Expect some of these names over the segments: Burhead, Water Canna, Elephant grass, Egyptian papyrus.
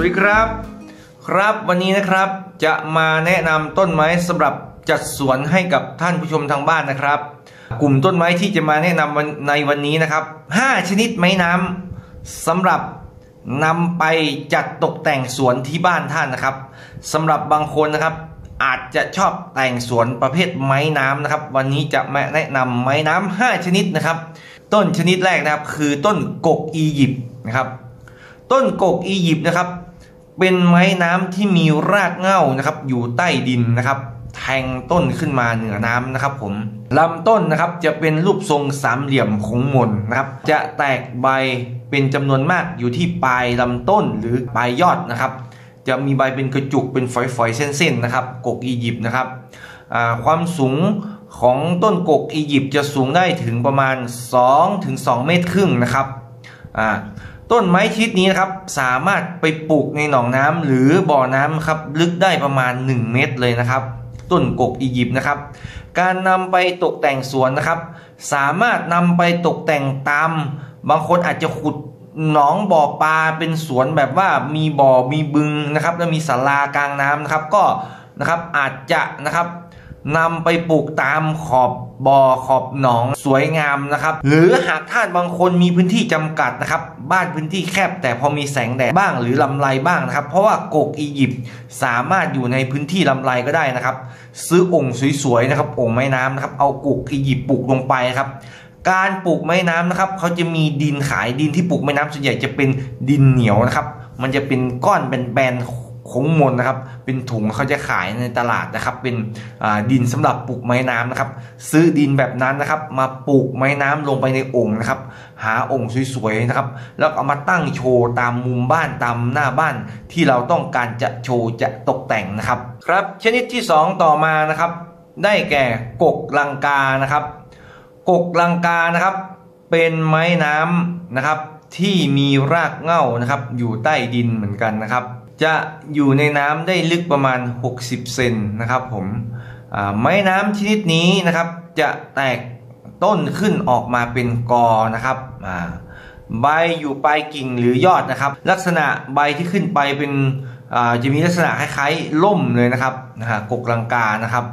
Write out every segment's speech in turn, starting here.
วัสดีครับวันนี้นะครับจะมาแนะนำต้นไม้สำหรับจัดสวนให้กับท่านผู้ชมทางบ้านนะครับกลุ่มต้นไม้ที่จะมาแนะนำในวันนี้นะครับ5ชนิดไม้น้ำสำหรับนำไปจัดตกแต่งสวนที่บ้านท่านนะครับสำหรับบางคนนะครับอาจจะชอบแต่งสวนประเภทไม้น้ำนะครับวันนี้จะมาแนะนำไม้น้ำ5ชนิดนะครับต้นชนิดแรกนะครับคือต้นกกอียิปต์นะครับต้นกกอียิปต์นะครับเป็นไม้น้ำที่มีรากเหง้านะครับอยู่ใต้ดินนะครับแทงต้นขึ้นมาเหนือน้ำนะครับผมลำต้นนะครับจะเป็นรูปทรงสามเหลี่ยมโค้งมนนะครับจะแตกใบเป็นจำนวนมากอยู่ที่ปลายลำต้นหรือปลายยอดนะครับจะมีใบเป็นกระจุกเป็นฝอยๆเส้นๆนะครับกกอียิปต์นะครับความสูงของต้นกกอียิปต์จะสูงได้ถึงประมาณ 2-2 เมตรครึ่งนะครับต้นไม้ชนิดนี้นะครับสามารถไปปลูกในหนองน้ำหรือบ่อน้ำครับลึกได้ประมาณ1เมตรเลยนะครับต้นกกอียิปต์นะครับการนำไปตกแต่งสวนนะครับสามารถนำไปตกแต่งตามบางคนอาจจะขุดหนองบ่อปลาเป็นสวนแบบว่ามีบ่อมีบึงนะครับและมีศาลากลางน้ำนะครับก็นะครับอาจจะนะครับนำไปปลูกตามขอบบ่อขอบหนองสวยงามนะครับหรือหากท่านบางคนมีพื้นที่จำกัดนะครับบ้านพื้นที่แคบแต่พอมีแสงแดดบ้างหรือลำไรบ้างนะครับเพราะว่ากกอียิปต์สามารถอยู่ในพื้นที่ลำไรก็ได้นะครับซื้อองค์สวยๆนะครับองค์ไม้น้ำนะครับเอากกอียิปต์ปลูกลงไปครับการปลูกไม้น้ำนะครับเขาจะมีดินขายดินที่ปลูกไม้น้ำส่วนใหญ่จะเป็นดินเหนียวนะครับมันจะเป็นก้อนแบนๆคงมนนะครับเป็นถุงเขาจะขายในตลาดนะครับเป็นดินสำหรับปลูกไม้น้ำนะครับซื้อดินแบบนั้นนะครับมาปลูกไม้น้ำลงไปในองค์นะครับหาองค์สวยๆนะครับแล้วเอามาตั้งโชว์ตามมุมบ้านตามหน้าบ้านที่เราต้องการจะโชว์จะตกแต่งนะครับครับชนิดที่2ต่อมานะครับได้แก่กกลังกานะครับกกลังกานะครับเป็นไม้น้ำนะครับที่มีรากเหง้านะครับอยู่ใต้ดินเหมือนกันนะครับจะอยู่ในน้ำได้ลึกประมาณ60เซนนะครับผมไม้น้ำชนิดนี้นะครับจะแตกต้นขึ้นออกมาเป็นกอนะครับใบอยู่ปลายกิ่งหรือยอดนะครับลักษณะใบที่ขึ้นไปเป็นจะมีลักษณะคล้ายๆล่มเลยนะครับกกลังกานะครับ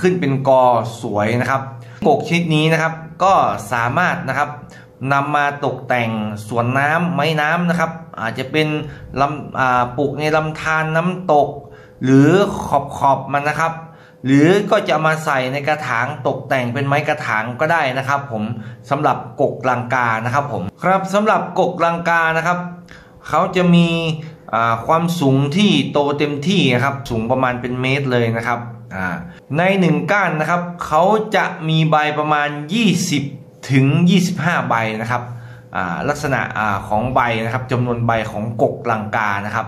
ขึ้นเป็นกอสวยนะครับกกชนิดนี้นะครับก็สามารถนะครับนำมาตกแต่งสวนน้ำไม้น้ำนะครับอาจจะเป็นปลูกในลำธารน้ำตกหรือขอบมันนะครับหรือก็จะมาใส่ในกระถางตกแต่งเป็นไม้กระถางก็ได้นะครับผมสำหรับกกลังกานะครับผมครับสำหรับกกลังกานะครับเขาจะมีความสูงที่โตเต็มที่นะครับสูงประมาณเป็นเมตรเลยนะครับใน1ก้านนะครับเขาจะมีใบประมาณ20 ถึง 25 ใบนะครับลักษณะของใบนะครับจำนวนใบของกกลังกานะครับ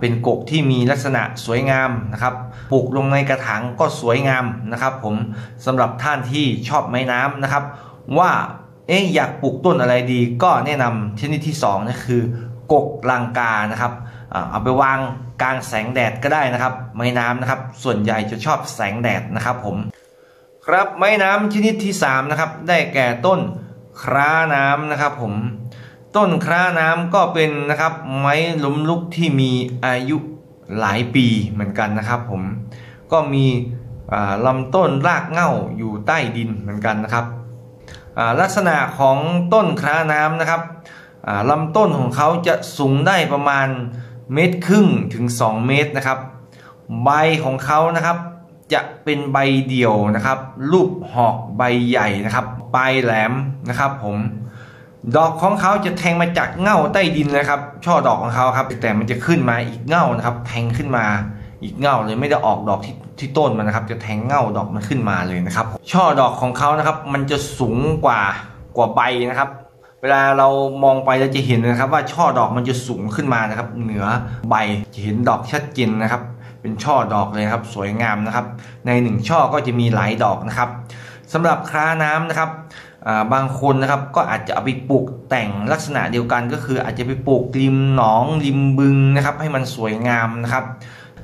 เป็นกกที่มีลักษณะสวยงามนะครับปลูกลงในกระถางก็สวยงามนะครับผมสำหรับท่านที่ชอบไม้น้ำนะครับว่าอยากปลูกต้นอะไรดีก็แนะนำชนิดที่2นะคือกกลังกานะครับเอาไปวางกลางแสงแดดก็ได้นะครับไม้น้ำนะครับส่วนใหญ่จะชอบแสงแดดนะครับผมครับไม้น้ำชนิดที่3นะครับได้แก่ต้นคร้าน้ำนะครับผมต้นคร้าน้ำก็เป็นนะครับไม้ล้มลุกที่มีอายุหลายปีเหมือนกันนะครับผมก็มีลำต้นรากเหง้าอยู่ใต้ดินเหมือนกันนะครับลักษณะของต้นคร้าน้ำนะครับลำต้นของเขาจะสูงได้ประมาณเมตรครึ่งถึง2เมตรนะครับใบของเขานะครับจะเป็นใบเดี่ยวนะครับรูปหอกใบใหญ่นะครับปลายแหลมนะครับผมดอกของเขาจะแทงมาจากเหง้าใต้ดินนะครับช่อดอกของเขาครับแต่มันจะขึ้นมาอีกเหง้านะครับแทงขึ้นมาอีกเหง้าเลยไม่ได้ออกดอกที่ต้นมันนะครับจะแทงเหง้าดอกมันขึ้นมาเลยนะครับช่อดอกของเขานะครับมันจะสูงกว่าใบนะครับเวลาเรามองไปเราจะเห็นนะครับว่าช่อดอกมันจะสูงขึ้นมานะครับเหนือใบจะเห็นดอกชัดเจนนะครับเป็นช่อดอกเลยครับสวยงามนะครับใน1ช่อก็จะมีหลายดอกนะครับสำหรับคร้าน้ำนะครับบางคนนะครับก็อาจจะเอาไปปลูกแต่งลักษณะเดียวกันก็คืออาจจะไปปลูกริมหนองริมบึงนะครับให้มันสวยงามนะครับ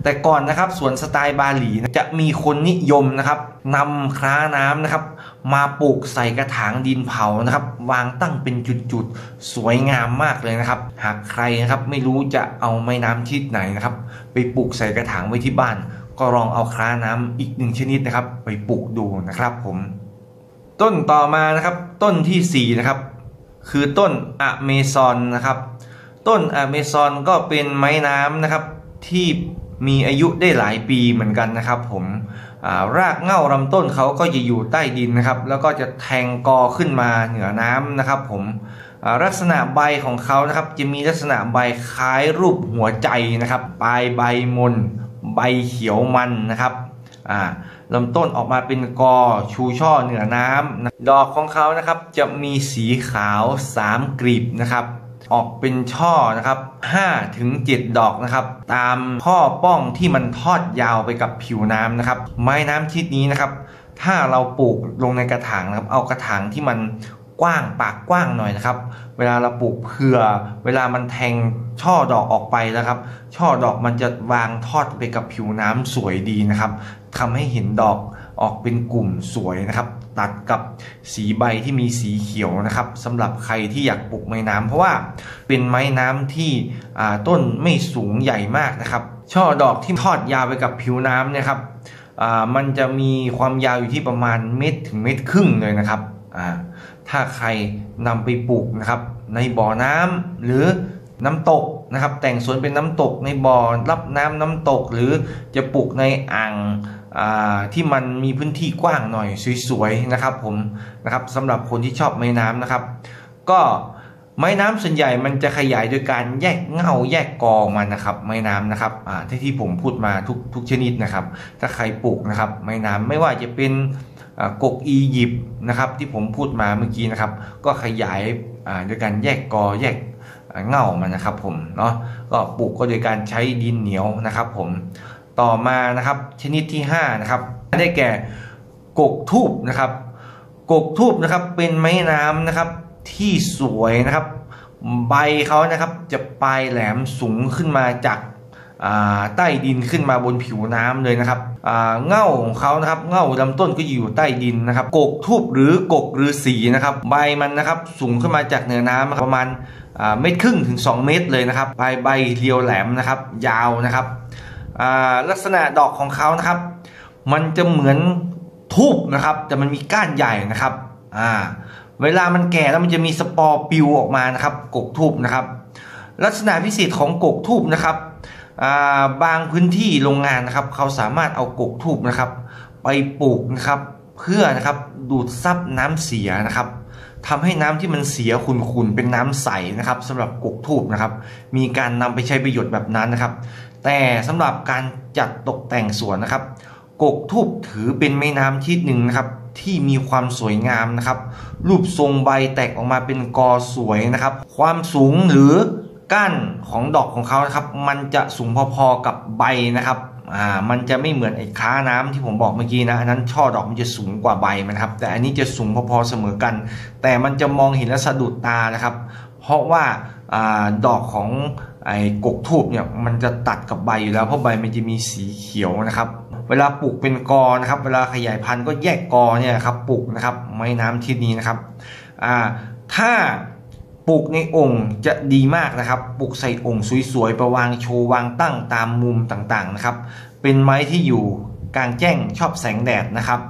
แต่ก่อนนะครับสวนสไตล์บาหลีจะมีคนนิยมนะครับนำคล้าน้ำนะครับมาปลูกใส่กระถางดินเผานะครับวางตั้งเป็นจุดๆสวยงามมากเลยนะครับหากใครนะครับไม่รู้จะเอาไม้น้ำชนิดไหนนะครับไปปลูกใส่กระถางไว้ที่บ้านก็ลองเอาคล้าน้ำอีกหนึ่งชนิดนะครับไปปลูกดูนะครับผมต้นต่อมานะครับต้นที่4นะครับคือต้นอเมซอนนะครับต้นอเมซอนก็เป็นไม้น้ำนะครับที่มีอายุได้หลายปีเหมือนกันนะครับผมรากเง่าลำต้นเขาก็จะอยู่ใต้ดินนะครับแล้วก็จะแทงกอขึ้นมาเหนือน้ำนะครับผมลักษณะใบของเขานะครับจะมีลักษณะใบคล้ายรูปหัวใจนะครับปลายใบมนใบเขียวมันนะครับลำต้นออกมาเป็นกอชูช่อเหนือน้ำนะดอกของเขานะครับจะมีสีขาว3กลีบนะครับออกเป็นช่อนะครับ5 ถึง 7ดอกนะครับตามข้อป้องที่มันทอดยาวไปกับผิวน้ำนะครับไม้น้ำชนิดนี้นะครับถ้าเราปลูกลงในกระถางนะครับเอากระถางที่มันกว้างปากกว้างหน่อยนะครับเวลาเราปลูกเผื่อเวลามันแทงช่อดอกออกไปนะครับช่อดอกมันจะวางทอดไปกับผิวน้ำสวยดีนะครับทำให้เห็นดอกออกเป็นกลุ่มสวยนะครับตัดกับสีใบที่มีสีเขียวนะครับสำหรับใครที่อยากปลูกไม้น้ำเพราะว่าเป็นไม้น้ำที่ต้นไม่สูงใหญ่มากนะครับช่อดอกที่ทอดยาวไปกับผิวน้ำนะครับมันจะมีความยาวอยู่ที่ประมาณ1 เมตรถึง 1.5 เมตรเลยนะครับถ้าใครนำไปปลูกนะครับในบ่อน้ำหรือน้ำตกนะครับแต่งสวนเป็นน้ำตกในบ่อรับน้ำตกหรือจะปลูกในอ่างที่มันมีพื้นที่กว้างหน่อยสวยๆนะครับผมนะครับสำหรับคนที่ชอบไม้น้ำนะครับก็ไม้น้ำส่วนใหญ่มันจะขยายโดยการแยกเงาแยกกอมันนะครับไม้น้ำนะครับที่ผมพูดมาทุกชนิดนะครับถ้าใครปลูกนะครับไม้น้ำไม่ว่าจะเป็นกกอียิปต์นะครับที่ผมพูดมาเมื่อกี้นะครับก็ขยายโดยการแยกกอแยกเงามันนะครับผมเนาะก็ปลูกก็โดยการใช้ดินเหนียวนะครับผมต่อมานะครับชนิดที่5นะครับได้แก่กกทูบนะครับกกทูบนะครับเป็นไม้น้ำนะครับที่สวยนะครับใบเขานะครับจะปลายแหลมสูงขึ้นมาจากใต้ดินขึ้นมาบนผิวน้ำเลยนะครับเง่าของเขานะครับเง่าลำต้นก็อยู่ใต้ดินนะครับกกทูบหรือกกฤาษีนะครับใบมันนะครับสูงขึ้นมาจากเหนือน้ำประมาณ1.5 เมตรถึง 2 เมตรเลยนะครับปลายใบเรียวแหลมนะครับยาวนะครับลักษณะดอกของเขานะครับมันจะเหมือนทูบนะครับแต่มันมีก้านใหญ่นะครับเวลามันแก่แล้วมันจะมีสปอร์ปิวออกมานะครับกกทูบนะครับลักษณะพิเศษของกกทูบนะครับบางพื้นที่โรงงานนะครับเขาสามารถเอากกทูบนะครับไปปลูกนะครับเพื่อนะครับดูดซับน้ำเสียนะครับทำให้น้ำที่มันเสียขุ่นเป็นน้ำใสนะครับสำหรับกกทูบนะครับมีการนำไปใช้ประโยชน์แบบนั้นนะครับแต่สำหรับการจัดตกแต่งสวนนะครับกกทูบถือเป็นไม้น้ำชนิดหนึ่งนะครับที่มีความสวยงามนะครับรูปทรงใบแตกออกมาเป็นกอสวยนะครับความสูงหรือก้านของดอกของเขานะครับมันจะสูงพอๆกับใบนะครับมันจะไม่เหมือนไอ้คล้าน้ำที่ผมบอกเมื่อกี้นะอันนั้นช่อดอกมันจะสูงกว่าใบมันครับแต่อันนี้จะสูงพอๆเสมอกันแต่มันจะมองเห็นและสะดุดตานะครับเพราะว่าดอกของไอ้กกทูบเนี่ยมันจะตัดกับใบอยู่แล้วเพราะใบมันจะมีสีเขียวนะครับเวลาปลูกเป็นกอนะครับเวลาขยายพันธุ์ก็แยกกอเนี่ยครับปลูกนะครับไม้น้ำชนิดนี้นะครับถ้าปลูกในองค์จะดีมากนะครับปลูกใส่องค์สวยๆประวางโชว์วางตั้งตามมุมต่างๆนะครับเป็นไม้ที่อยู่กลางแจ้งชอบแสงแดดนะครับ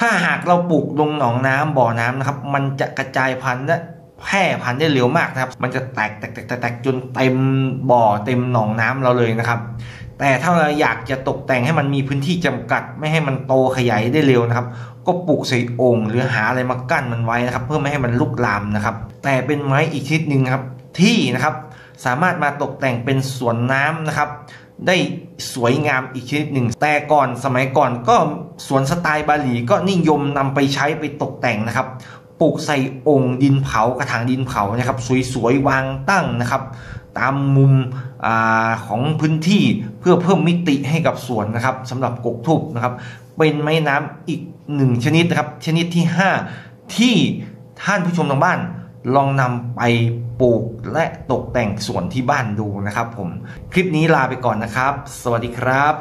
ถ้าหากเราปลูกลงหนองน้ำบ่อน้ำนะครับมันจะกระจายพันธุ์และแพร่พันธุ์ได้เร็วมากนะครับมันจะแตกจนเต็มบ่อเต็มหนองน้ำเราเลยนะครับแต่ถ้าเราอยากจะตกแต่งให้มันมีพื้นที่จำกัดไม่ให้มันโตขยายได้เร็วนะครับก็ปลูกใส่องค์หรือหาอะไรมากั้นมันไว้นะครับเพื่อไม่ให้มันลุกลามนะครับแต่เป็นไม้อีกชนิดหนึ่งครับที่นะครับสามารถมาตกแต่งเป็นสวนน้ำนะครับได้สวยงามอีกชนิดหนึ่งแต่ก่อนสมัยก่อนก็สวนสไตล์บาหลีก็นิยมนำไปใช้ไปตกแต่งนะครับปลูกใส่องค์ดินเผากระถางดินเผานะครับสวยๆวางตั้งนะครับตามมุมของพื้นที่เพื่อเพิ่มมิติให้กับสวนนะครับสำหรับกกทูบนะครับเป็นไม้น้ำอีก1ชนิดนะครับชนิดที่5ที่ท่านผู้ชมทางบ้านลองนำไป ปลูกและตกแต่งสวนที่บ้านดูนะครับผมคลิปนี้ลาไปก่อนนะครับสวัสดีครับ